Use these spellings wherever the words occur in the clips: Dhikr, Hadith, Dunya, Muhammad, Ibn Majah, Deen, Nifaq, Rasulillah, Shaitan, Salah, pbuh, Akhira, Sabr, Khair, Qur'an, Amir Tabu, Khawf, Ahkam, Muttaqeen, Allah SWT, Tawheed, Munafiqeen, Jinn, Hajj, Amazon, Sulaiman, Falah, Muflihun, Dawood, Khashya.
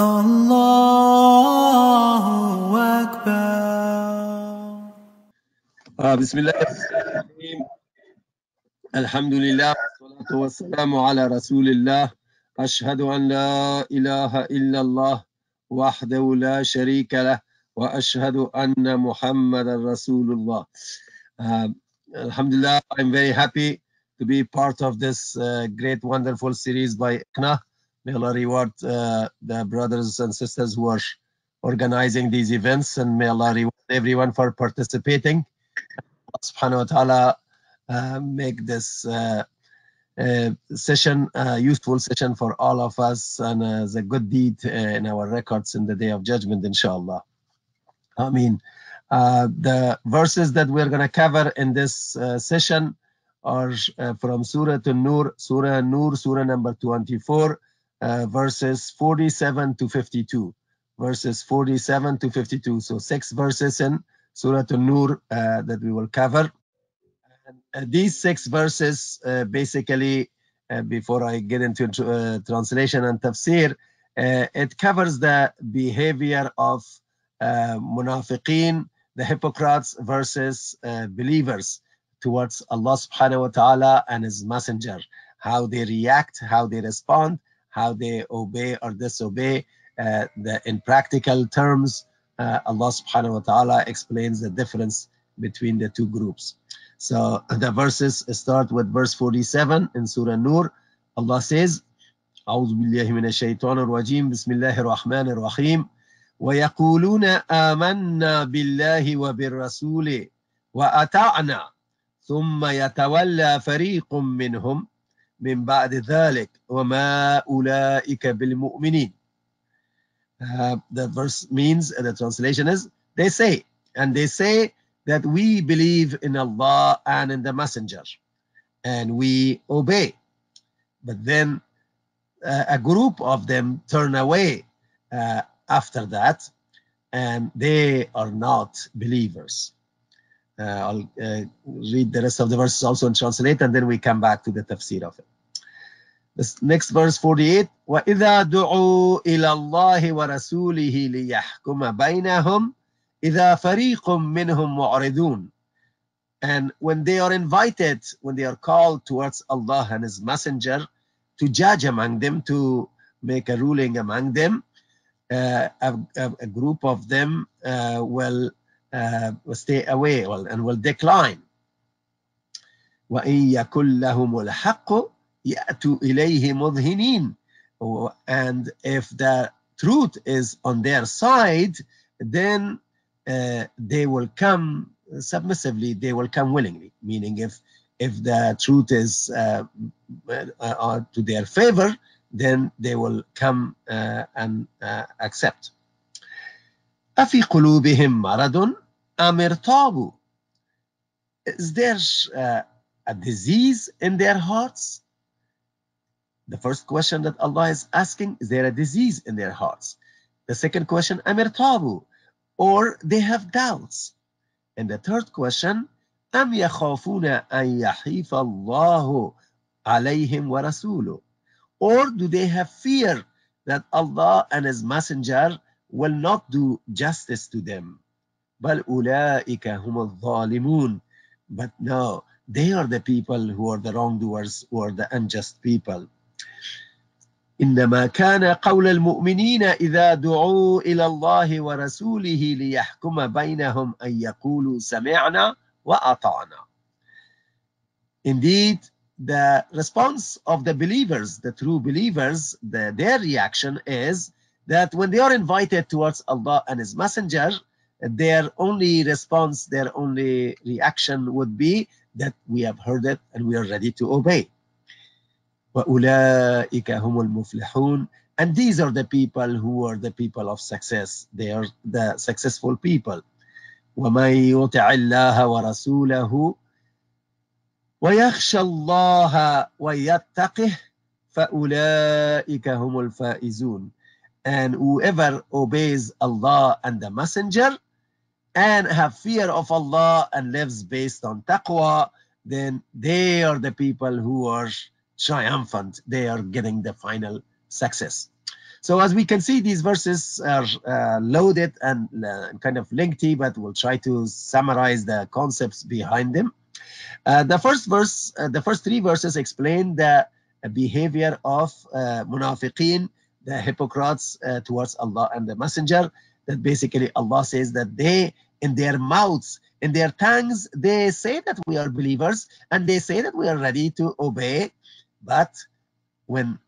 Allahu Akbar. Bismillah. Alhamdulillah. Salatu wassalamu ala Rasulillah. Ashhadu an la ilaha illallah wahdahu la sharika lah wa ashhadu anna Muhammadan Rasulullah. Alhamdulillah, I'm very happy to be part of this great, wonderful series by Ahkam. May Allah reward the brothers and sisters who are organizing these events, and may Allah reward everyone for participating. Allah Subhanahu Wa Ta'ala make this session a useful session for all of us, and as a good deed in our records in the Day of Judgment, inshallah. Ameen. The verses that we're going to cover in this session are from Surah An-Nur, Surah An-Nur, Surah number 24. Verses 47 to 52, verses 47 to 52. So 6 verses in Surah An-Nur that we will cover. And, these 6 verses, basically, before I get into translation and tafsir, it covers the behavior of munafiqeen, the hypocrites, versus believers towards Allah Subhanahu Wa Ta'ala and His Messenger. How they react, how they respond, how they obey or disobey. In practical terms, Allah Subhanahu Wa Ta'ala explains the difference between the two groups. So the verses start with verse 47 in Surah An-Nur. Allah says, أعوذ بالله من الشيطان الرجيم بسم الله الرحمن الرحيم ويقولون آمنا بالله وبالرسول وأطعنا ثم يتولى فريق منهم من بعد ذلك وما أولئك بالمؤمنين. The verse means, the translation is, they say that we believe in Allah and in the Messenger, and we obey. But then a group of them turn away after that, and they are not believers. I'll read the rest of the verses also and translate, and then we come back to the tafsir of it. This next verse, 48. وَإِذَا دُعُوا إِلَى اللَّهِ وَرَسُولِهِ لِيَحْكُمَ بَيْنَهُمْ إِذَا فَرِيقٌ مِّنْهُمْ مُعْرِضُونَ. And when they are invited, when they are called towards Allah and His Messenger to judge among them, to make a ruling among them, a group of them will stay away and will decline. وَإِنْ يَكُلْ لَهُمُ الْحَقُّ يَأْتُوا إِلَيْهِ مُذْهِنِينَ. And if the truth is on their side, then they will come submissively, they will come willingly. Meaning, if the truth is to their favor, then they will come and accept. أَفِي قُلُوبِهِمْ مَرَضٌ أَمِرْ تَابُوا. Is there a disease in their hearts? The first question that Allah is asking, is there a disease in their hearts? The second question, أَمِرْ تَابُوا, or they have doubts. And the third question, أَمْ يَخَافُونَ أَنْ يَحِيفَ اللَّهُ عَلَيْهِمْ وَرَسُولُهُ, or do they have fear that Allah and His Messenger will not do justice to them? بَلْ أُولَٰئِكَ هُمُ الظَّالِمُونَ. But no, they are the people who are the wrongdoers, who are the unjust people. إِنَّمَا كَانَ قَوْلَ الْمُؤْمِنِينَ إِذَا دُعُوا إِلَى اللَّهِ وَرَسُولِهِ لِيَحْكُمَ بَيْنَهُمْ أَنْ يَقُولُوا سَمِعْنَا وَأَطَعْنَا. Indeed, the response of the believers, the true believers, their reaction is that when they are invited towards Allah and His Messenger, their only response, their only reaction would be that we have heard it and we are ready to obey. وَأُولَٰئِكَ هُمُ الْمُفْلِحُونَ. And these are the people who are the people of success. They are the successful people. وَمَنْ يُطِعِ اللَّهَ وَرَسُولَهُ وَيَخْشَ اللَّهَ وَيَتَّقِهِ فَأُولَٰئِكَ هُمُ الْفَائِزُونَ. And whoever obeys Allah and the Messenger and have fear of Allah and lives based on taqwa, then they are the people who are triumphant. They are getting the final success. So as we can see, these verses are loaded and kind of lengthy, but we'll try to summarize the concepts behind them. The first three verses explain the behavior of munafiqeen, the hypocrites towards Allah and the Messenger. That basically Allah says that they, in their mouths, in their tongues, they say that we are believers and they say that we are ready to obey, but when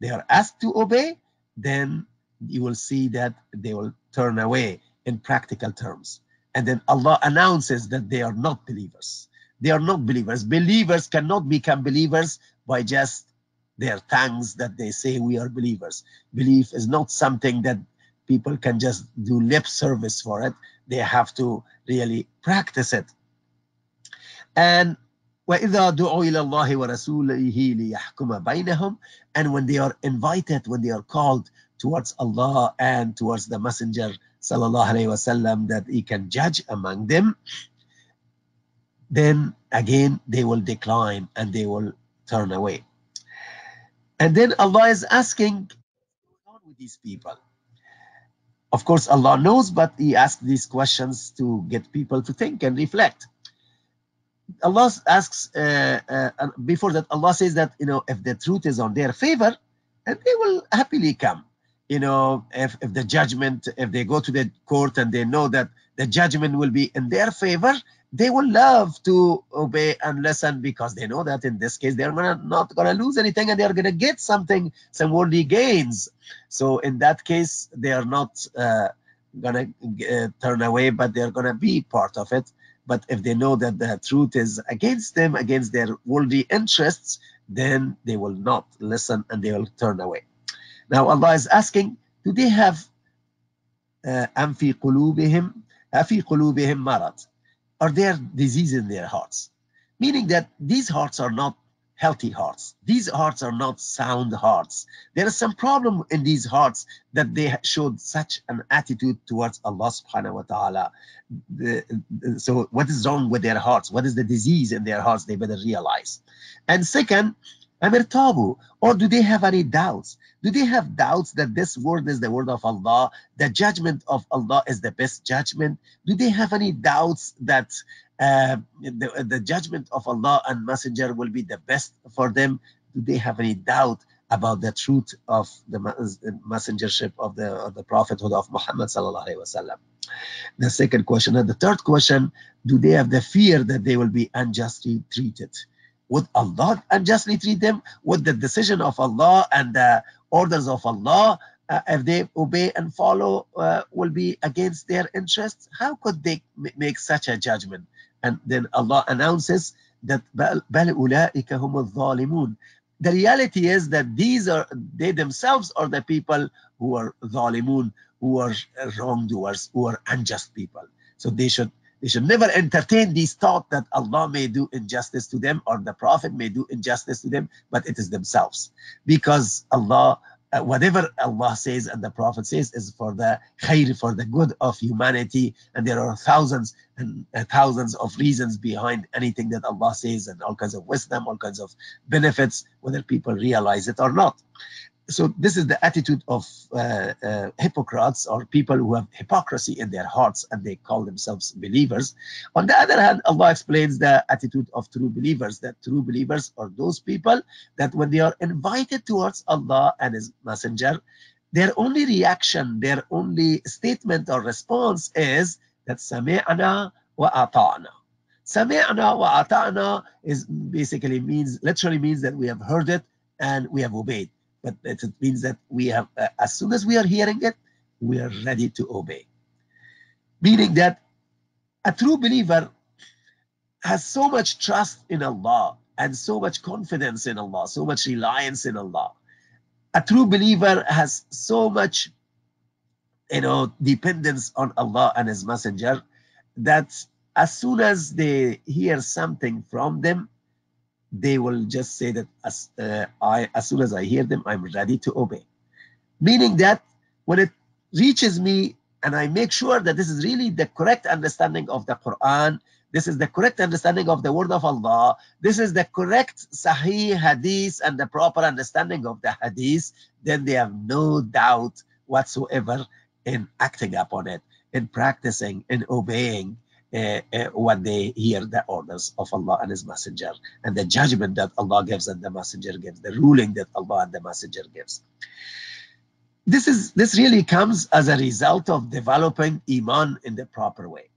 they are asked to obey, then you will see that they will turn away in practical terms. And then Allah announces that they are not believers. They are not believers. Believers cannot become believers by just their tongues that they say we are believers. Belief is not something that people can just do lip service for it. They have to really practice it. And وَإِذَا دُعُوا إِلَى اللَّهِ وَرَسُولِهِ لِيَحْكُمَ بَيْنَهُم, and when they are invited, when they are called towards Allah and towards the Messenger sallallahu alaihi wasallam, that he can judge among them, then again they will decline and they will turn away. And then Allah is asking, what's going on with these people? Of course, Allah knows, but he asked these questions to get people to think and reflect. Allah asks, before that, Allah says that, you know, if the truth is on their favor, and they will happily come. You know, if the judgment, if they go to the court and they know that the judgment will be in their favor, they will love to obey and listen, because they know that in this case they're not going to lose anything and they're going to get something, some worldly gains. So in that case, they are not going to turn away, but they're going to be part of it. But if they know that the truth is against them, against their worldly interests, then they will not listen and they will turn away. Now Allah is asking, do they have marad? Are there diseases in their hearts? Meaning that these hearts are not healthy hearts. These hearts are not sound hearts. There is some problem in these hearts that they showed such an attitude towards Allah subhanahu wa ta'ala. So what is wrong with their hearts? What is the disease in their hearts? They better realize. And second, Amir Tabu, or do they have any doubts? Do they have doubts that this word is the word of Allah, the judgment of Allah is the best judgment? Do they have any doubts that the judgment of Allah and Messenger will be the best for them? Do they have any doubt about the truth of the messengership of the prophethood of Muhammad sallallahu alaihi wasallam? The second question. And the third question, do they have the fear that they will be unjustly treated? Would Allah unjustly treat them? Would the decision of Allah and the orders of Allah, if they obey and follow, will be against their interests? How could they make such a judgment? And then Allah announces that بَلْ أُولَٰئِكَ هُمُ الظَّالِمُونَ. The reality is that these are, they themselves are the people who are ظالمون, who are wrongdoers, who are unjust people. So they should never entertain these thoughts that Allah may do injustice to them or the Prophet may do injustice to them, but it is themselves. Because Allah, whatever Allah says and the Prophet says is for the Khair, for the good of humanity, and there are thousands and thousands of reasons behind anything that Allah says, and all kinds of wisdom, all kinds of benefits, whether people realize it or not. So this is the attitude of hypocrites, or people who have hypocrisy in their hearts and they call themselves believers. On the other hand, Allah explains the attitude of true believers, that true believers are those people that when they are invited towards Allah and His Messenger, their only reaction, their only statement or response is that Sami'na wa ata'na. Sami'na wa ata'na is basically means, literally means that we have heard it and we have obeyed. But it means that we have, as soon as we are hearing it, we are ready to obey. Meaning that a true believer has so much trust in Allah and so much confidence in Allah, so much reliance in Allah. A true believer has so much, you know, dependence on Allah and His Messenger, that as soon as they hear something from them, they will just say that as soon as I hear them, I'm ready to obey. Meaning that when it reaches me and I make sure that this is really the correct understanding of the Qur'an, This is the correct understanding of the word of Allah. This is the correct Sahih Hadith and the proper understanding of the Hadith. Then they have no doubt whatsoever in acting upon it, in practicing, in obeying when they hear the orders of Allah and His Messenger, and the judgment that Allah gives and the Messenger gives, the ruling that Allah and the Messenger gives. This really comes as a result of developing Iman in the proper way.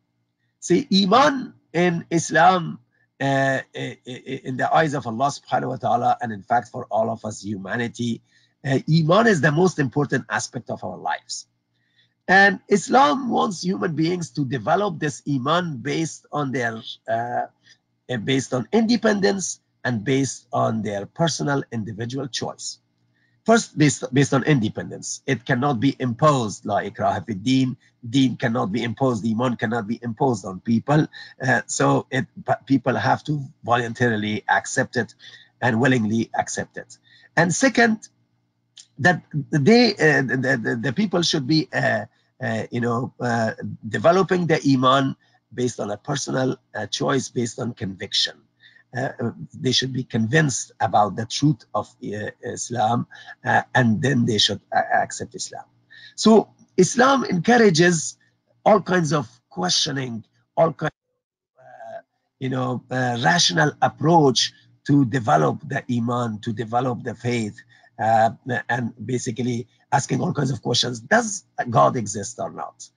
See, Iman in Islam, in the eyes of Allah subhanahu wa ta'ala, and in fact for all of us humanity, Iman is the most important aspect of our lives. And Islam wants human beings to develop this Iman based on their, based on independence and based on their personal individual choice. First, based on independence. It cannot be imposed. La ikraha fi deen. Deen cannot be imposed. Iman cannot be imposed on people. People have to voluntarily accept it and willingly accept it. And second, that they, the people should be, developing the Iman based on a personal choice, based on conviction. They should be convinced about the truth of Islam, and then they should accept Islam. So Islam encourages all kinds of questioning, all kinds of rational approach to develop the Iman, to develop the faith, and basically asking all kinds of questions. Does God exist or not?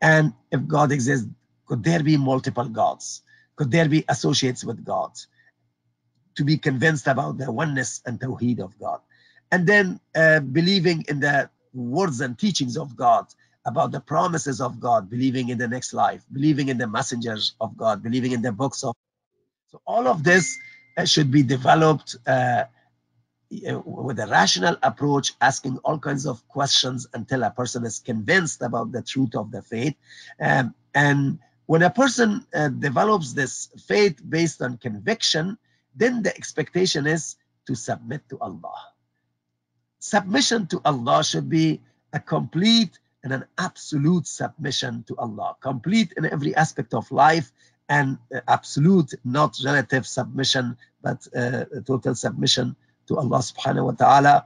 And if God exists, could there be multiple gods? Could there be associates with God? To be convinced about the oneness and tawheed of God. And then believing in the words and teachings of God, about the promises of God, believing in the next life, believing in the messengers of God, believing in the books of God. So all of this should be developed with a rational approach, asking all kinds of questions until a person is convinced about the truth of the faith. And when a person develops this faith based on conviction, then the expectation is to submit to Allah. Submission to Allah should be a complete and an absolute submission to Allah, complete in every aspect of life, and absolute, not relative submission, but total submission to Allah subhanahu wa ta'ala.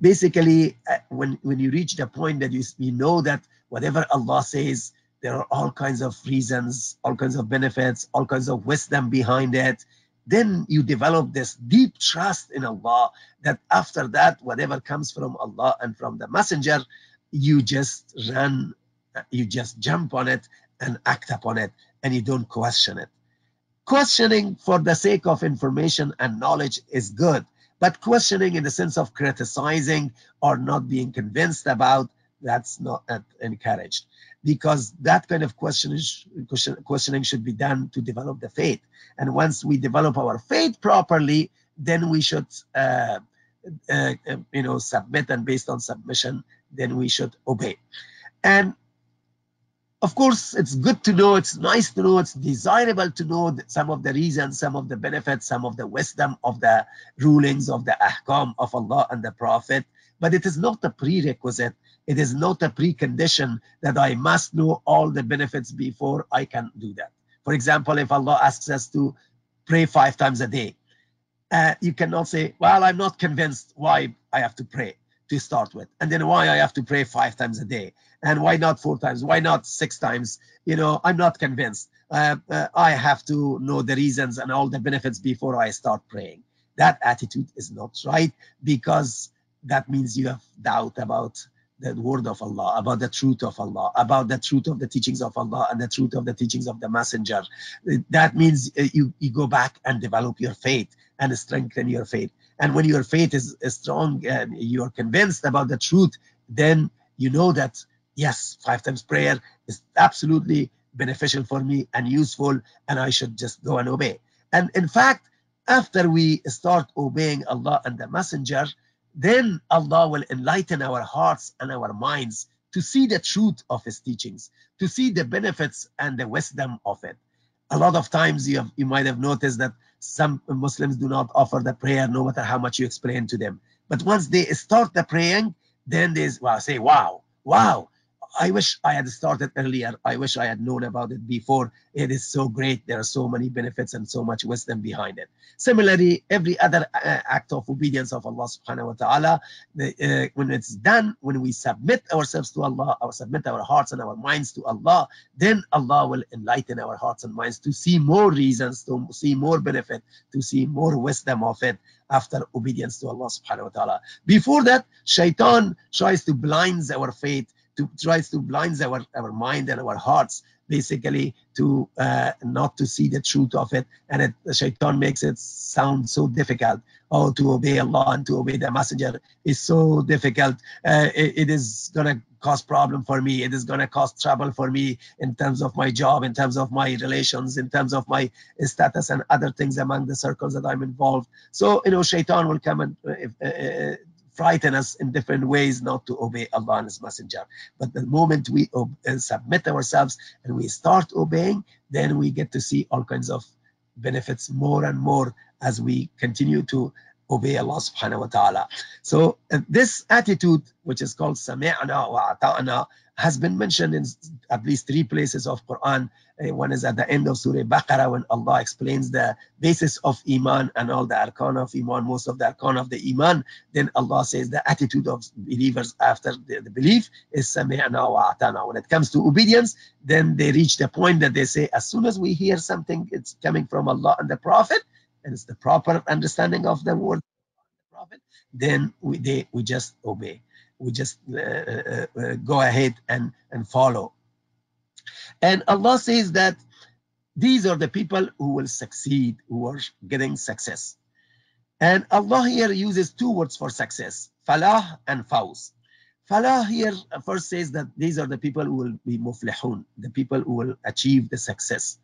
Basically, when you reach the point that you know that whatever Allah says, there are all kinds of reasons, all kinds of benefits, all kinds of wisdom behind it. Then you develop this deep trust in Allah that after that, whatever comes from Allah and from the Messenger, you just run, you just jump on it and act upon it, and you don't question it. Questioning for the sake of information and knowledge is good, but questioning in the sense of criticizing or not being convinced about, that's not encouraged, because that kind of questioning should be done to develop the faith. And once we develop our faith properly, then we should, submit, and based on submission, then we should obey. And of course, it's good to know, it's nice to know, it's desirable to know some of the reasons, some of the benefits, some of the wisdom of the rulings of the ahkam of Allah and the Prophet, but it is not a prerequisite. It is not a precondition that I must know all the benefits before I can do that. For example, if Allah asks us to pray 5 times a day, you cannot say, well, I'm not convinced why I have to pray to start with, and then why I have to pray 5 times a day, and why not 4 times, why not 6 times? You know, I'm not convinced. I have to know the reasons and all the benefits before I start praying. That attitude is not right, because that means you have doubt about the word of Allah, about the truth of Allah, about the truth of the teachings of Allah and the truth of the teachings of the Messenger. That means you go back and develop your faith and strengthen your faith. And when your faith is strong and you are convinced about the truth, then you know that, yes, 5 times prayer is absolutely beneficial for me and useful, and I should just go and obey. And in fact, after we start obeying Allah and the Messenger, then Allah will enlighten our hearts and our minds to see the truth of His teachings, to see the benefits and the wisdom of it. A lot of times you might have noticed that some Muslims do not offer the prayer no matter how much you explain to them. But once they start the praying, then they say, wow, I wish I had started earlier. I wish I had known about it before. It is so great. There are so many benefits and so much wisdom behind it. Similarly, every other act of obedience of Allah subhanahu wa ta'ala, when it's done, when we submit ourselves to Allah, or submit our hearts and our minds to Allah, then Allah will enlighten our hearts and minds to see more reasons, to see more benefit, to see more wisdom of it after obedience to Allah subhanahu wa ta'ala. Before that, Shaitan tries to blind our faith, tries to blind our mind and our hearts, basically to not to see the truth of it. And Shaitan makes it sound so difficult. Oh, to obey Allah and to obey the messenger is so difficult. It is going to cause problem for me. It is going to cause trouble for me in terms of my job, in terms of my relations, in terms of my status and other things among the circles that I'm involved. So, you know, Shaitan will come and frighten us in different ways not to obey Allah and His Messenger. But the moment we submit ourselves and we start obeying, then we get to see all kinds of benefits more and more as we continue to obey Allah subhanahu wa ta'ala. So this attitude, which is called Sami'na wa ata'na, has been mentioned in at least 3 places of Qur'an. One is at the end of Surah Baqarah when Allah explains the basis of Iman and all the Arcana of Iman, most of the Arcana of the Iman. Then Allah says the attitude of believers after the belief is Sami'na wa ata'na. When it comes to obedience, then they reach the point that they say, as soon as we hear something, it's coming from Allah and the Prophet, and it's the proper understanding of the word of the Prophet, then we just obey. We just go ahead and follow. And Allah says that these are the people who will succeed, who are getting success. And Allah here uses 2 words for success, Falah and Fawz. Falah here first says that these are the people who will be Muflihun, the people who will achieve the success.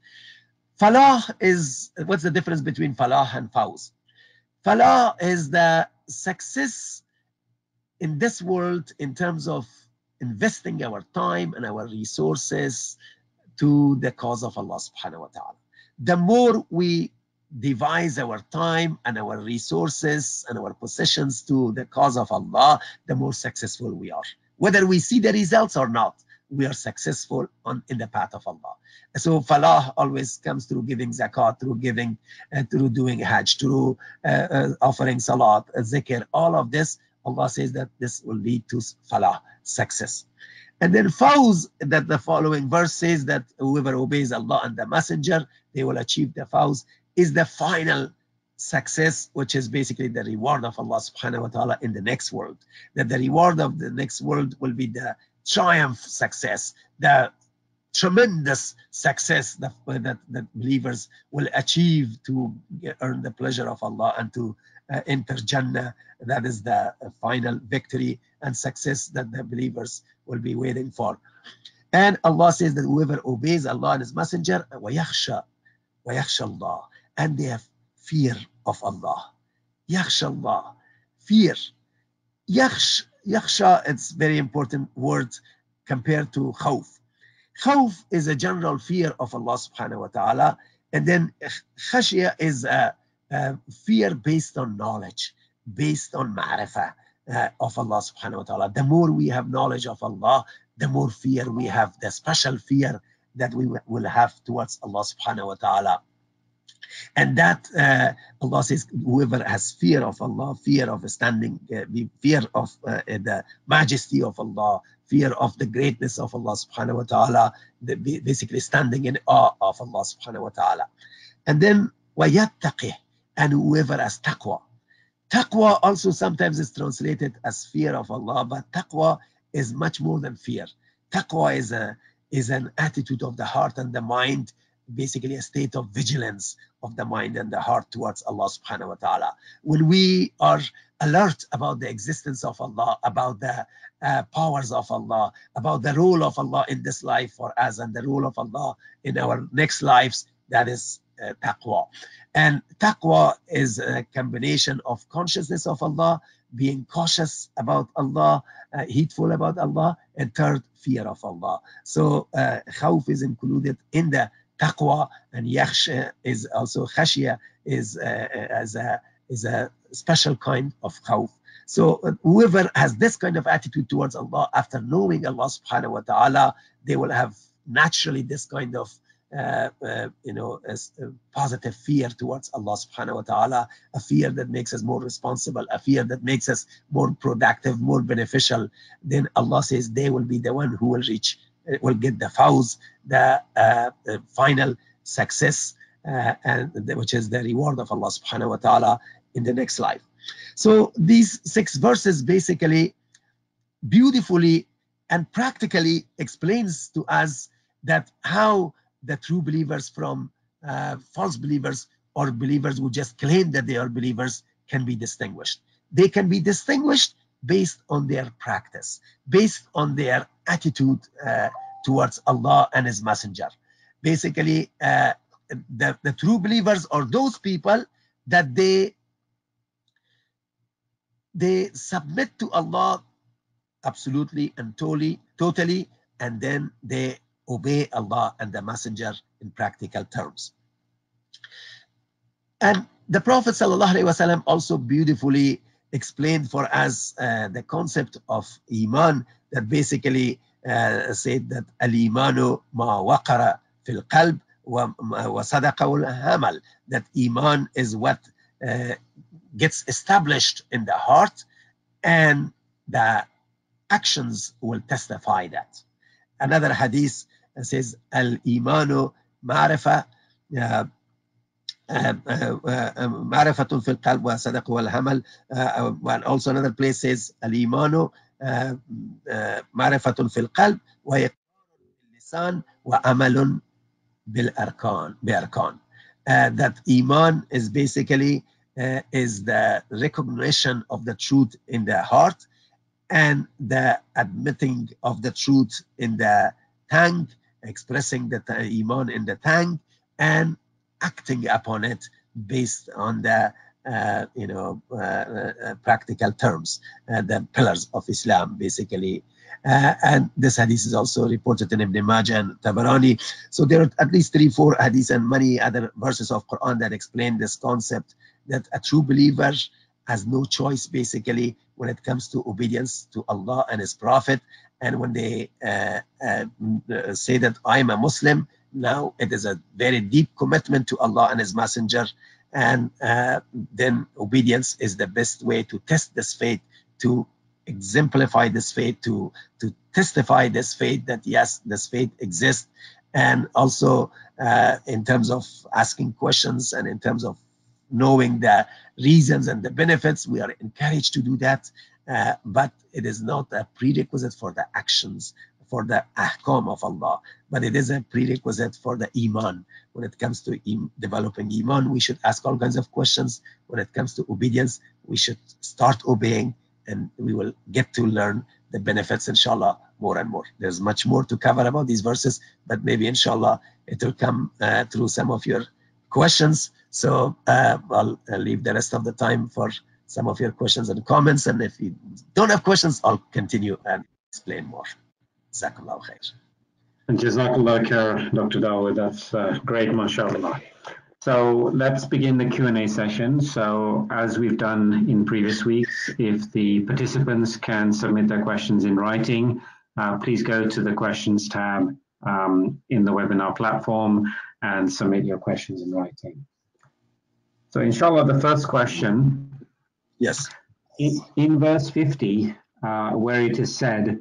Falah is, what's the difference between Falah and Fawz? Falah is the success in this world in terms of investing our time and our resources to the cause of Allah subhanahu wa ta'ala. The more we devise our time and our resources and our possessions to the cause of Allah, the more successful we are. Whether we see the results or not, we are successful in the path of Allah. So Falah always comes through giving zakat, through giving, through doing Hajj, through offering salat, zikr, all of this. Allah says that this will lead to Falah, success. And then Fawz, that the following verse says that whoever obeys Allah and the Messenger, they will achieve the Fawz, is the final success, which is basically the reward of Allah subhanahu wa ta'ala in the next world. That the reward of the next world will be the triumph success, the tremendous success that believers will achieve to earn the pleasure of Allah and to enter Jannah. That is the final victory and success that the believers will be waiting for. And Allah says that whoever obeys Allah and His Messenger, وَيَخْشَى اللَّهِ, and they have fear of Allah. يَخْشَى اللَّهِ, fear. Yakhsha, it's a very important word compared to khawf. Khawf is a general fear of Allah subhanahu wa ta'ala. And then khashya is a fear based on knowledge, based on ma'rifah of Allah subhanahu wa ta'ala. The more we have knowledge of Allah, the more fear we have, the special fear that we will have towards Allah subhanahu wa ta'ala. And that Allah says, whoever has fear of Allah, fear of standing, fear of the majesty of Allah, fear of the greatness of Allah subhanahu wa ta'ala, basically standing in awe of Allah subhanahu wa ta'ala. And then, وَيَتَّقِهِ, and whoever has taqwa. Taqwa also sometimes is translated as fear of Allah, but taqwa is much more than fear. Taqwa is an attitude of the heart and the mind, basically a state of vigilance of the mind and the heart towards Allah subhanahu wa ta'ala. When we are alert about the existence of Allah, about the powers of Allah, about the role of Allah in this life for us and the role of Allah in our next lives, that is taqwa. And taqwa is a combination of consciousness of Allah, being cautious about Allah, heedful about Allah, and third, fear of Allah. So khawf is included in the taqwa, and yakhsha is also khashya, is a special kind of khawf. So whoever has this kind of attitude towards Allah, after knowing Allah subhanahu wa ta'ala, they will have naturally this kind of positive fear towards Allah subhanahu wa ta'ala, a fear that makes us more responsible, a fear that makes us more productive, more beneficial. Then Allah says they will be the one who will reach, will get the fawz, the final success, which is the reward of Allah subhanahu wa ta'ala in the next life. So these six verses basically beautifully and practically explains to us that how the true believers from false believers, or believers who just claim that they are believers, can be distinguished. They can be distinguished based on their practice, based on their attitude towards Allah and His Messenger. Basically, the true believers are those people that they submit to Allah absolutely and totally, and then they obey Allah and the Messenger in practical terms. And the Prophet ﷺ also beautifully explained for us the concept of Iman, that basically said that al-Imanu ma waqara fil qalb wa sadaqahu al-hamal, that Iman is what gets established in the heart, and the actions will testify that. Another hadith says al-imanu ma'rifatun fil qalb wa sadaqu wal hamal. And also another place says al-imanu ma'rifatun fil qalb wa iqarun bil lisan wa amalun bil arkan. That iman is basically is the recognition of the truth in the heart, and the admitting of the truth in the tongue, expressing the iman in the tongue, and acting upon it based on the practical terms, the pillars of Islam basically. And this hadith is also reported in Ibn Majah and Tabarani. So there are at least 3-4 hadiths and many other verses of Quran that explain this concept, that a true believer has no choice basically when it comes to obedience to Allah and His Prophet. And when they say that I'm a Muslim, now it is a very deep commitment to Allah and His Messenger, and then obedience is the best way to test this faith, to exemplify this faith, to testify this faith that yes, this faith exists. And also in terms of asking questions and in terms of knowing the reasons and the benefits, we are encouraged to do that, but it is not a prerequisite for the actions, for the ahkam of Allah, but it is a prerequisite for the iman. When it comes to developing iman, we should ask all kinds of questions. When it comes to obedience, we should start obeying, and we will get to learn the benefits, inshallah, more and more. There's much more to cover about these verses, but maybe inshallah it will come through some of your questions. So I'll leave the rest of the time for some of your questions and comments, and if you don't have questions, I'll continue and explain more. Jazakallah khair. And Jazakallah khair, Dr. Dawood. That's great, mashallah. So let's begin the Q&A session. So as we've done in previous weeks, if the participants can submit their questions in writing, please go to the questions tab in the webinar platform and submit your questions in writing. So inshallah, the first question. Yes. In verse 50, where it is said,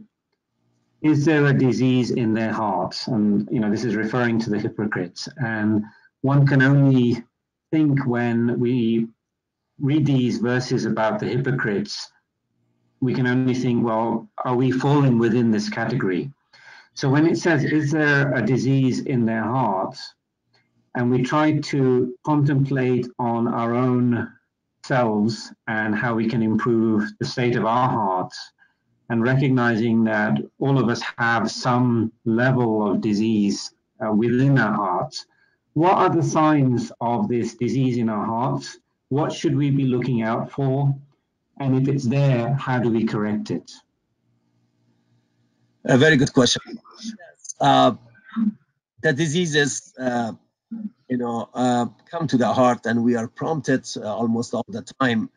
is there a disease in their hearts? And you know, this is referring to the hypocrites. And one can only think, when we read these verses about the hypocrites, we can only think, well, are we falling within this category? So when it says, is there a disease in their hearts, and we try to contemplate on our own selves and how we can improve the state of our hearts, and recognizing that all of us have some level of disease within our hearts, what are the signs of this disease in our hearts? What should we be looking out for? And if it's there, how do we correct it? A very good question. The diseases come to the heart, and we are prompted almost all the time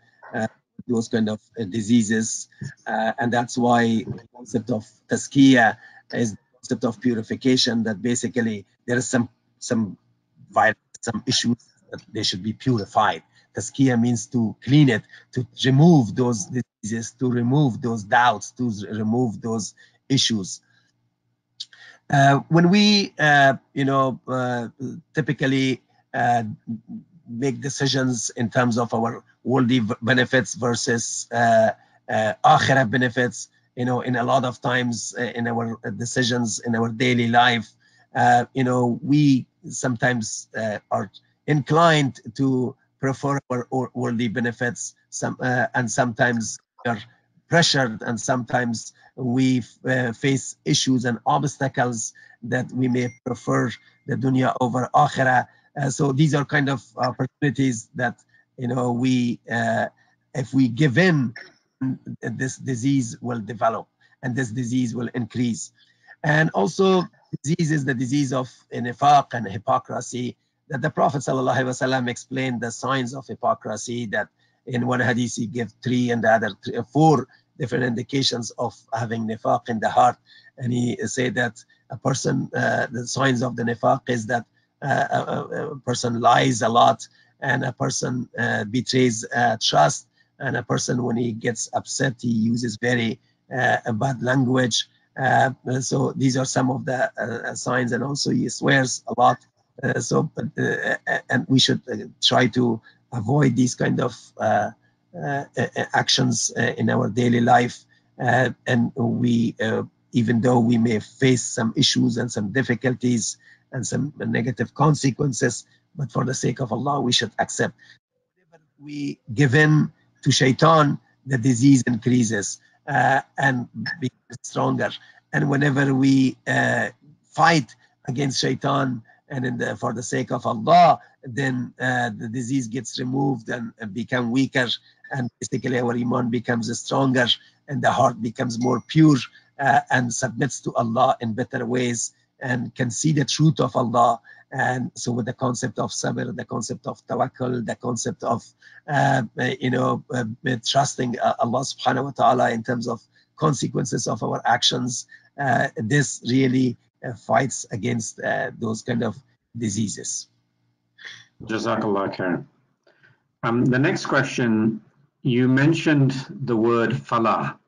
those kind of diseases, and that's why the concept of Tazkiya is the concept of purification, that basically there is some issues that they should be purified. Tazkiya means to clean it, to remove those diseases, to remove those doubts, to remove those issues. When we, typically make decisions in terms of our worldly benefits versus Akhira benefits, in a lot of times in our decisions in our daily life, we sometimes are inclined to prefer our worldly benefits, and sometimes we are pressured, and sometimes we face issues and obstacles that we may prefer the dunya over akhirah. So these are kind of opportunities that we, if we give in, this disease will develop and this disease will increase. And also, disease is the disease of nifaq and hypocrisy. That the Prophet ﷺ explained the signs of hypocrisy, that in one hadith he gave three and the other four different indications of having nifaq in the heart. And he said that a person, the signs of the nifaq is that a person lies a lot, and a person betrays trust, and a person, when he gets upset, he uses very bad language. So these are some of the signs, and also he swears a lot. And we should try to avoid these kind of actions in our daily life. And we, even though we may face some issues and some difficulties and some negative consequences, but for the sake of Allah, we should accept. Whenever we give in to Shaitan, the disease increases and becomes stronger. And whenever we fight against Shaitan, and for the sake of Allah, then the disease gets removed and become weaker, and basically our iman becomes stronger, and the heart becomes more pure and submits to Allah in better ways and can see the truth of Allah. And so with the concept of sabr, the concept of tawakkul, the concept of trusting Allah subhanahu wa ta'ala in terms of consequences of our actions, this really fights against those kind of diseases. Jazakallah khair. The next question, you mentioned the word Falah.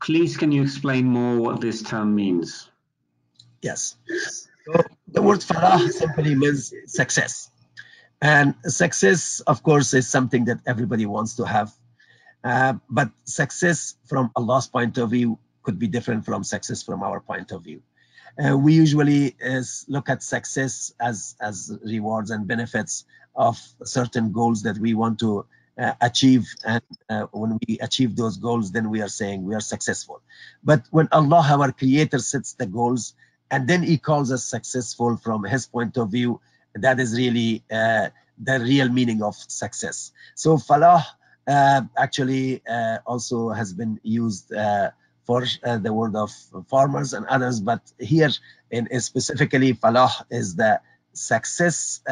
Please, can you explain more what this term means? Yes. So the word Falah simply means success. And success, of course, is something that everybody wants to have. But success from Allah's point of view could be different from success from our point of view. We usually look at success as rewards and benefits of certain goals that we want to achieve, and when we achieve those goals, then we are saying we are successful. But when Allah, our Creator, sets the goals and then He calls us successful from His point of view, that is really the real meaning of success. So Falah actually also has been used for the word of farmers and others, but here in specifically Falah is the success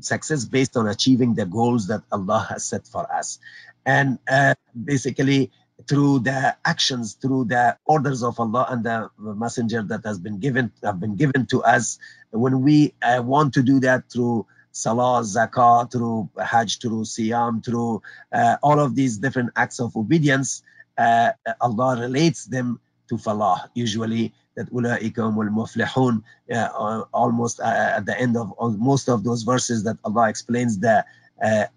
success based on achieving the goals that Allah has set for us, and basically through the actions, through the orders of Allah and the messenger that have been given to us. When we want to do that through Salah, Zakah, through Hajj, through Siyam, through all of these different acts of obedience, Allah relates them to Falah, usually that Ulaikum wal Muflihun, almost at the end of most of those verses that Allah explains the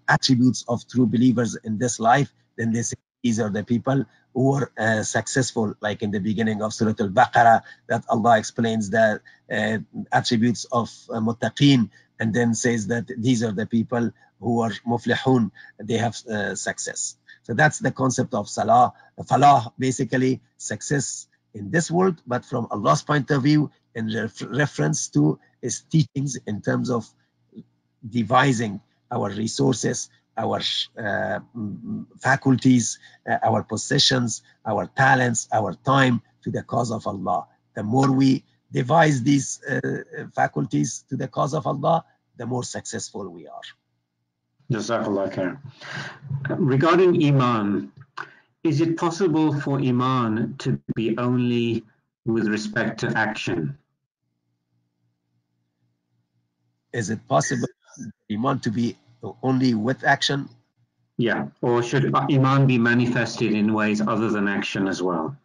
attributes of true believers in this life. Then they say these are the people who were successful, like in the beginning of Surah Al-Baqarah, that Allah explains the attributes of Muttaqeen, and then says that these are the people who are Muflihun, they have success. So that's the concept of Salah, Falah, basically success in this world, but from Allah's point of view, in reference to His teachings in terms of devising our resources, our faculties, our possessions, our talents, our time to the cause of Allah. The more we devise these faculties to the cause of Allah, the more successful we are. Jazakallah khair. Regarding Iman, is it possible for Iman to be only with respect to action? Is it possible for Iman to be only with action? Yeah, or should Iman be manifested in ways other than action as well?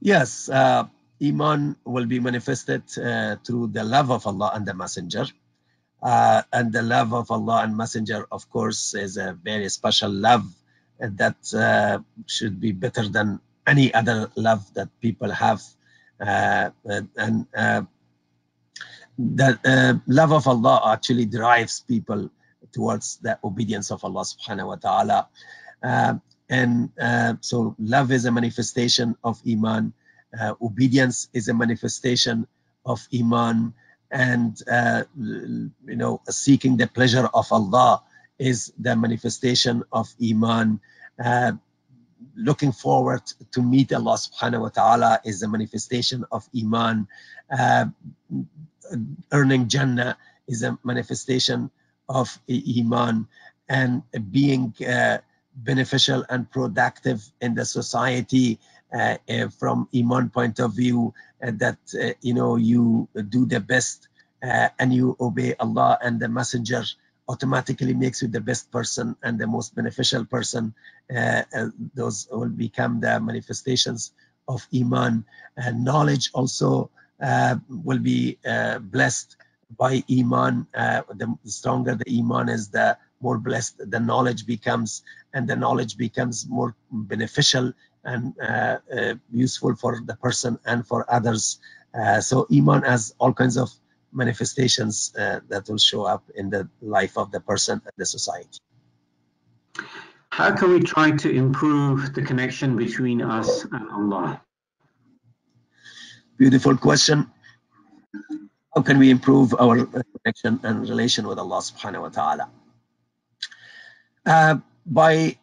Yes, Iman will be manifested through the love of Allah and the Messenger. And the love of Allah and Messenger, of course, is a very special love that should be better than any other love that people have. The love of Allah actually drives people towards the obedience of Allah subhanahu wa ta'ala. So love is a manifestation of Iman. Obedience is a manifestation of Iman. And seeking the pleasure of Allah is the manifestation of Iman. Looking forward to meet Allah subhanahu wa ta'ala is the manifestation of Iman. Earning Jannah is a manifestation of Iman. And being beneficial and productive in the society from Iman point of view, you do the best and you obey Allah and the Messenger, automatically makes you the best person and the most beneficial person. Those will become the manifestations of Iman. And knowledge also will be blessed by Iman. The stronger the Iman is, the more blessed the knowledge becomes, and the knowledge becomes more beneficial and useful for the person and for others. So Iman has all kinds of manifestations that will show up in the life of the person and the society. How can we try to improve the connection between us and Allah? Beautiful question. How can we improve our connection and relation with Allah subhanahu wa ta'ala? By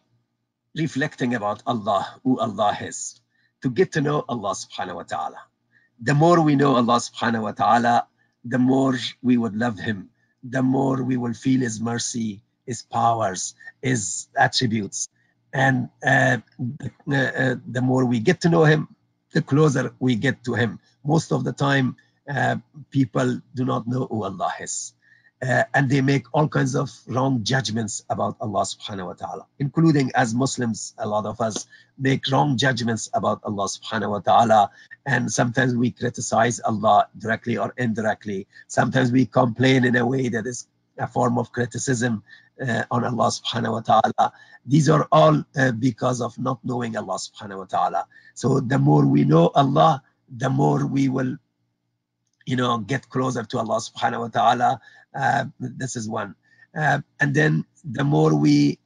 reflecting about Allah, who Allah is, to get to know Allah subhanahu wa ta'ala. The more we know Allah subhanahu wa ta'ala, the more we would love Him, the more we will feel His mercy, His powers, His attributes. And the more we get to know Him, the closer we get to Him. Most of the time, people do not know who Allah is. And they make all kinds of wrong judgments about Allah subhanahu wa ta'ala, including as Muslims, a lot of us make wrong judgments about Allah subhanahu wa ta'ala. And sometimes we criticize Allah directly or indirectly. Sometimes we complain in a way that is a form of criticism on Allah subhanahu wa ta'ala. These are all because of not knowing Allah subhanahu wa ta'ala. So the more we know Allah, the more we will get closer to Allah subhanahu wa ta'ala. This is one. And then the more we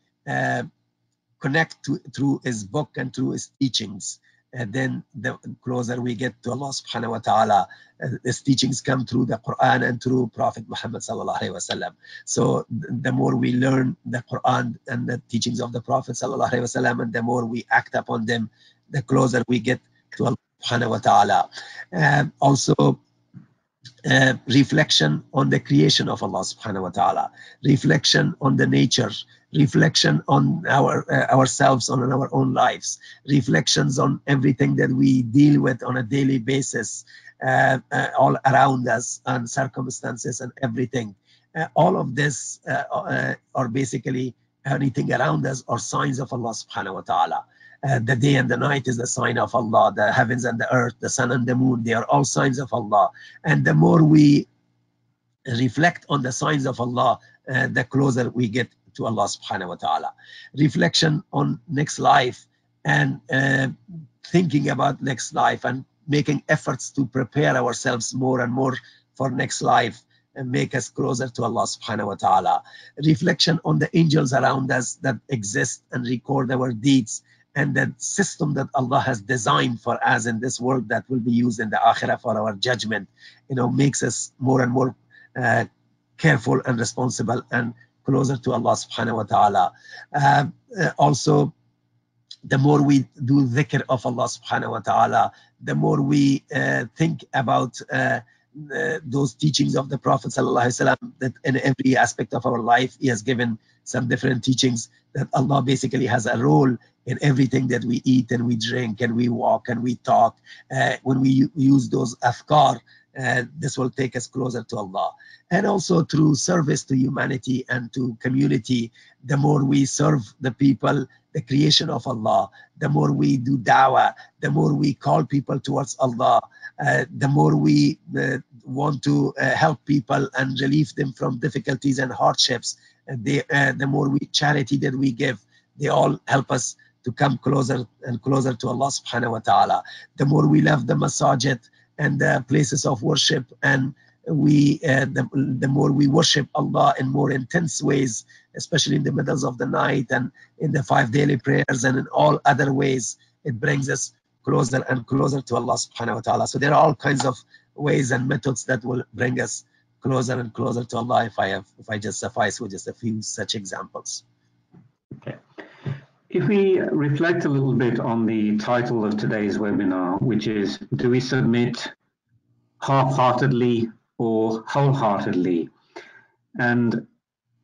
connect through His book and through His teachings, then the closer we get to Allah subhanahu wa ta'ala. His teachings come through the Qur'an and through Prophet Muhammad sallallahu alayhi wa sallam. So the more we learn the Qur'an and the teachings of the Prophet sallallahu alayhi wa sallam, and the more we act upon them, the closer we get to Allah subhanahu wa ta'ala. Also, reflection on the creation of Allah subhanahu wa ta'ala, reflection on the nature, reflection on ourselves, on our own lives, reflections on everything that we deal with on a daily basis, all around us, and circumstances and everything. All of this are basically anything around us are signs of Allah subhanahu wa ta'ala. The day and the night is the sign of Allah. The heavens and the earth, the sun and the moon, they are all signs of Allah. And the more we reflect on the signs of Allah, the closer we get to Allah subhanahu wa ta'ala. Reflection on next life and thinking about next life and making efforts to prepare ourselves more and more for next life and make us closer to Allah subhanahu wa ta'ala. Reflection on the angels around us that exist and record our deeds, and the system that Allah has designed for us in this world that will be used in the Akhira for our judgment, makes us more and more careful and responsible and closer to Allah subhanahu wa ta'ala. Also, the more we do dhikr of Allah subhanahu wa ta'ala, the more we think about those teachings of the Prophet sallallahu alaihi wasallam, that in every aspect of our life He has given some different teachings that Allah basically has a role in everything that we eat and we drink and we walk and we talk. When we use those afkar, this will take us closer to Allah. And also through service to humanity and to community, the more we serve the people, the creation of Allah, the more we do da'wah, the more we call people towards Allah, the more we want to help people and relieve them from difficulties and hardships, the more charity that we give, they all help us to come closer and closer to Allah subhanahu wa ta'ala. The more we love the masajid and the places of worship, and we the more we worship Allah in more intense ways, especially in the middles of the night and in the 5 daily prayers and in all other ways, it brings us closer and closer to Allah subhanahu wa ta'ala. So there are all kinds of ways and methods that will bring us closer and closer to Allah, if I just suffice with just a few such examples. Okay. If we reflect a little bit on the title of today's webinar, which is, do we submit half-heartedly or wholeheartedly? And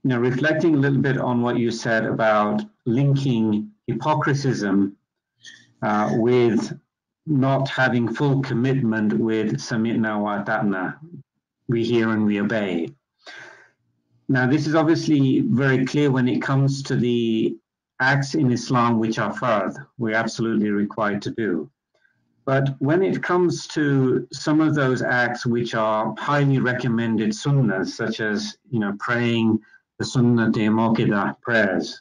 reflecting a little bit on what you said about linking hypocrisism with not having full commitment with Sami'na wa ata'na, we hear and we obey. Now, this is obviously very clear when it comes to the acts in Islam which are fard, we're absolutely required to do. But when it comes to some of those acts which are highly recommended sunnahs, such as praying the sunnah de moqidah prayers,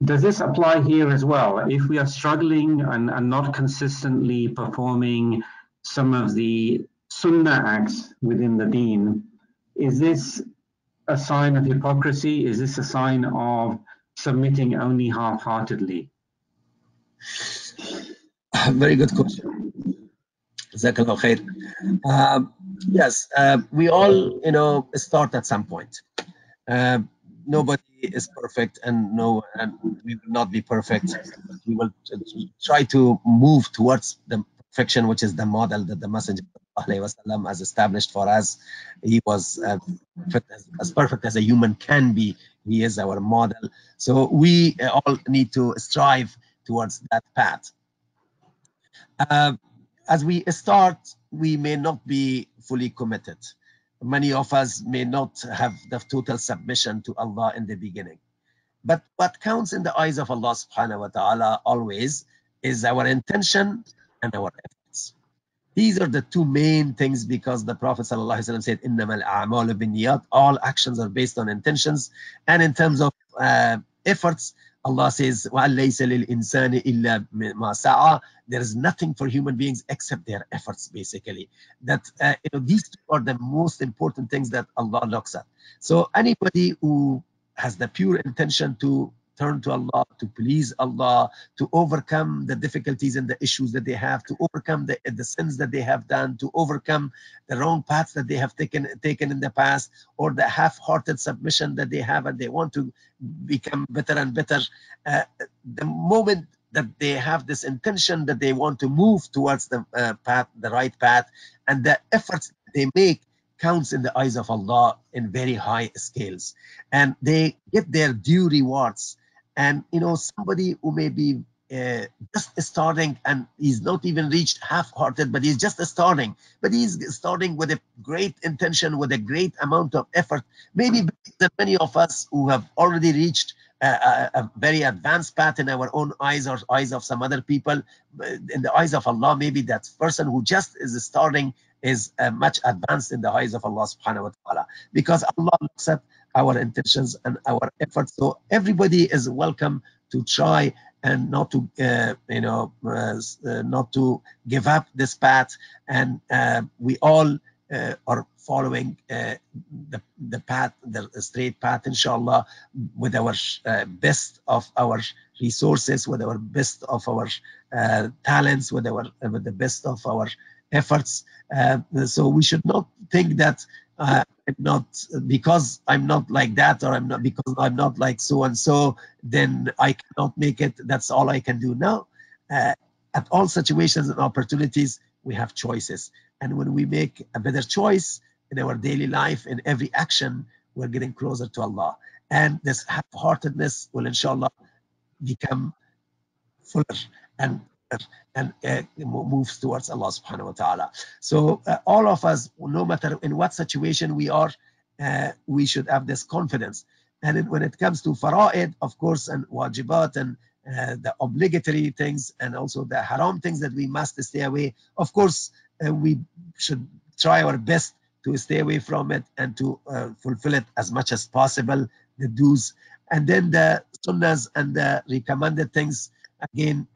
does this apply here as well? If we are struggling and not consistently performing some of the sunnah acts within the deen, is this a sign of hypocrisy? Is this a sign of submitting only half-heartedly? Very good question. Jazakallah khair. Yes, we all, start at some point. Nobody is perfect, and we will not be perfect. We will try to move towards the perfection, which is the model that the Messenger has established for us. He was as perfect as a human can be. He is our model. So we all need to strive towards that path. As we start, we may not be fully committed. Many of us may not have the total submission to Allah in the beginning. But what counts in the eyes of Allah subhanahu wa ta'ala always is our intention and our efforts. These are the two main things, because the Prophet ﷺ said, "Innamal a'malu binniyat." All actions are based on intentions. And in terms of efforts, Allah says, "Walaysa lil insani illa ma sa'a." There is nothing for human beings except their efforts, basically. That these two are the most important things that Allah looks at. So anybody who has the pure intention to turn to Allah, to please Allah, to overcome the difficulties and the issues that they have, to overcome the sins that they have done, to overcome the wrong paths that they have taken in the past, or the half-hearted submission that they have and they want to become better and better. The moment that they have this intention that they want to move towards the right path, and the efforts they make counts in the eyes of Allah in very high scales. And they get their due rewards. And somebody who may be just starting, and he's not even reached half-hearted, but he's just starting. But he's starting with a great intention, with a great amount of effort. Maybe many of us who have already reached a very advanced path in our own eyes or eyes of some other people, in the eyes of Allah, maybe that person who just is starting is much advanced in the eyes of Allah subhanahu wa ta'ala, because Allah looks at our intentions and our efforts. So everybody is welcome to try and not to not to give up this path, and we all are following the path, the straight path, inshallah, with our best of our resources, with our best of our talents, with the best of our efforts. So we should not think that I'm not, because I'm not like that, or I'm not because I'm not like so and so, then I cannot make it. That's all I can do now. At all situations and opportunities, we have choices, and when we make a better choice in our daily life, in every action, we're getting closer to Allah. and this half-heartedness will inshallah become fuller and moves towards Allah subhanahu wa ta'ala. So all of us, no matter in what situation we are, we should have this confidence. And when it comes to fara'id, of course, and wajibat, and the obligatory things, and also the haram things that we must stay away, of course, we should try our best to stay away from it and to fulfill it as much as possible, the do's. And then the sunnahs and the recommended things, again,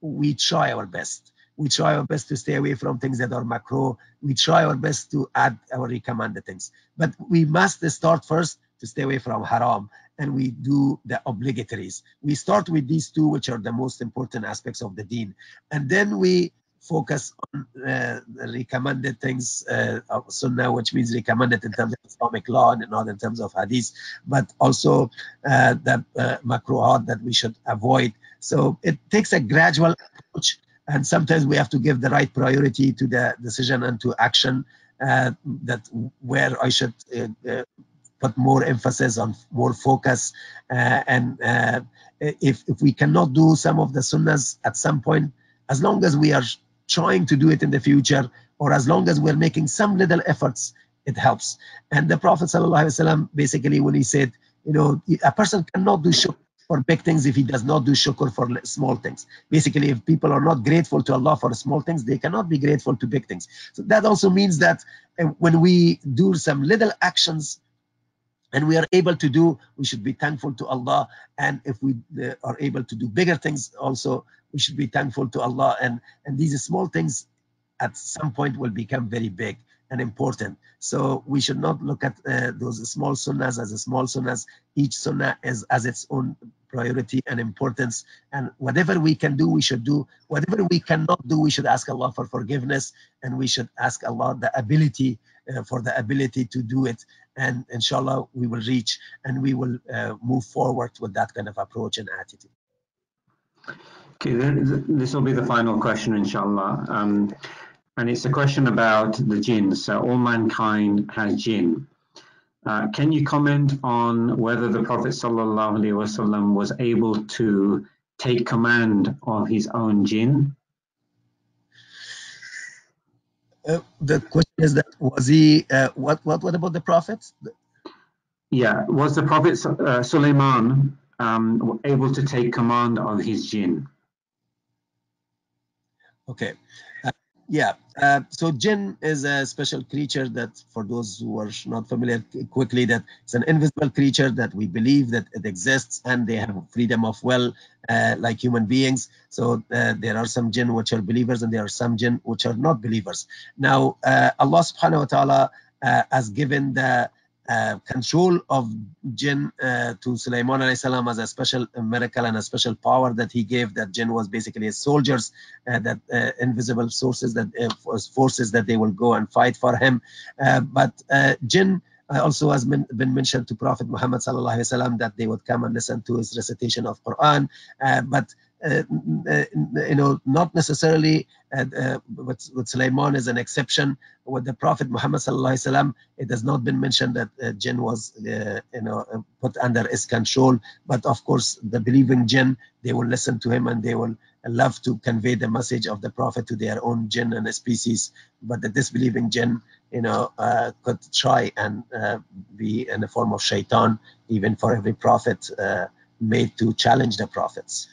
we try our best. We try our best to stay away from things that are makruh. We try our best to add our recommended things. But we must start first to stay away from haram, and we do the obligatories. We start with these two, which are the most important aspects of the deen. And then we focus on the recommended things of Sunnah, which means recommended in terms of Islamic law and not in terms of Hadith, but also the makruhat that we should avoid. So it takes a gradual approach, and sometimes we have to give the right priority to the decision and to action, that where I should put more emphasis on, more focus. If we cannot do some of the Sunnahs at some point, as long as we are trying to do it in the future, or as long as we're making some little efforts, it helps. And the Prophet ﷺ, basically, when he said, you know, a person cannot do shukr for big things if he does not do shukr for small things. Basically, if people are not grateful to Allah for small things, they cannot be grateful to big things. So that also means that when we do some little actions and we are able to do, we should be thankful to Allah. And if we are able to do bigger things also, we should be thankful to Allah. And these small things at some point will become very big and important. So we should not look at those small sunnahs as a small sunnahs. Each sunnah is as its own priority and importance. And whatever we can do, we should do. Whatever we cannot do, we should ask Allah for forgiveness. And we should ask Allah the ability to do it. And inshallah, we will reach and we will move forward with that kind of approach and attitude. Okay, this will be the final question, inshallah. And it's a question about the jinn. So all mankind has jinn. Can you comment on whether the Prophet ﷺ was able to take command of his own jinn? The question is that was he, what about the Prophet? Yeah, was the Prophet Sulaiman able to take command of his jinn? Okay, so jinn is a special creature that, for those who are not familiar quickly, that it's an invisible creature that we believe that it exists, and they have freedom of will like human beings. So there are some jinn which are believers, and there are some jinn which are not believers. Now Allah subhanahu wa ta'ala has given the control of jinn to Sulaiman alayhi salam as a special miracle and a special power that he gave. That jinn was basically his soldiers, that invisible sources, that forces that they will go and fight for him. But jinn also has been mentioned to Prophet Muhammad sallallahu alayhi wa sallam, that they would come and listen to his recitation of Qur'an, but not necessarily. With Sulaiman is an exception. With the Prophet Muhammad sallallahu alaihi wasallam, it has not been mentioned that jinn was put under his control. But of course, the believing jinn, they will listen to him and they will love to convey the message of the Prophet to their own jinn and species. But the disbelieving jinn, could try and be in the form of Shaitan, even for every prophet made to challenge the prophets.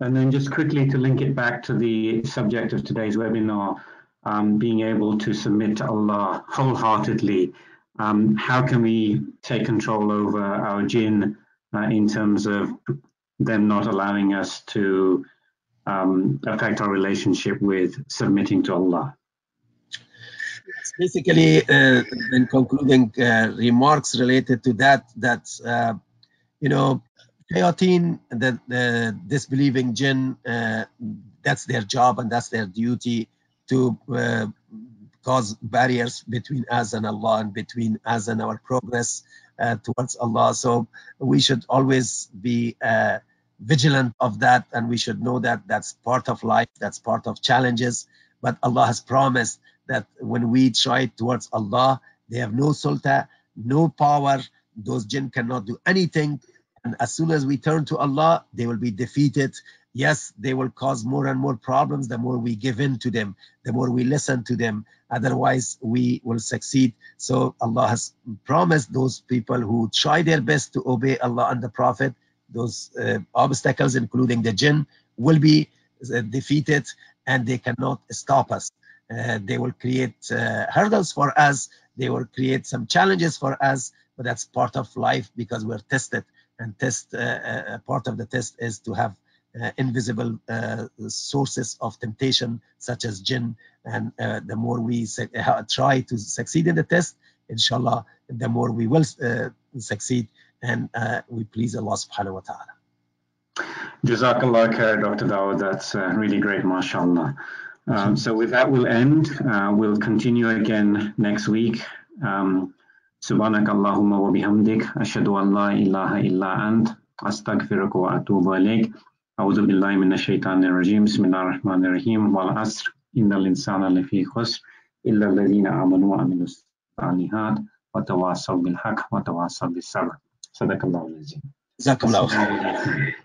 And then just quickly to link it back to the subject of today's webinar, being able to submit to Allah wholeheartedly, how can we take control over our jinn in terms of them not allowing us to affect our relationship with submitting to Allah? Basically, in concluding remarks related to that, Shayateen, the disbelieving jinn, that's their job and that's their duty to cause barriers between us and Allah and between us and our progress towards Allah. So we should always be vigilant of that, and we should know that that's part of life, that's part of challenges. But Allah has promised that when we try towards Allah, they have no sulta, no power, those jinn cannot do anything. And as soon as we turn to Allah, they will be defeated. Yes, they will cause more and more problems the more we give in to them, the more we listen to them. Otherwise, we will succeed. So Allah has promised those people who try their best to obey Allah and the Prophet, those obstacles, including the jinn, will be defeated, and they cannot stop us. They will create hurdles for us. They will create some challenges for us, but that's part of life because we're tested. And part of the test is to have invisible sources of temptation, such as jinn. And the more we try to succeed in the test, inshallah, the more we will succeed and we please Allah subhanahu wa ta'ala. Jazakallah khair, Dr. Dawood. That's really great, mashallah. So with that, we'll end. We'll continue again next week. Subhanakallahumma wa bihamdik. Ashhadu an la ilaha illa ant. Astaghfiruka wa atubu ilayk. A'udhu billahi minash shaitanir rajeem. Bismillahir rahmanir rahim. Wal asr. Innal insana lafi khusr. Illa alladhina amanu wa amilus salihat. Wa tawassaw bil haqq. Wa tawassaw bis sabr. Sadaqallahu al-azim. Jazakallahu khairan.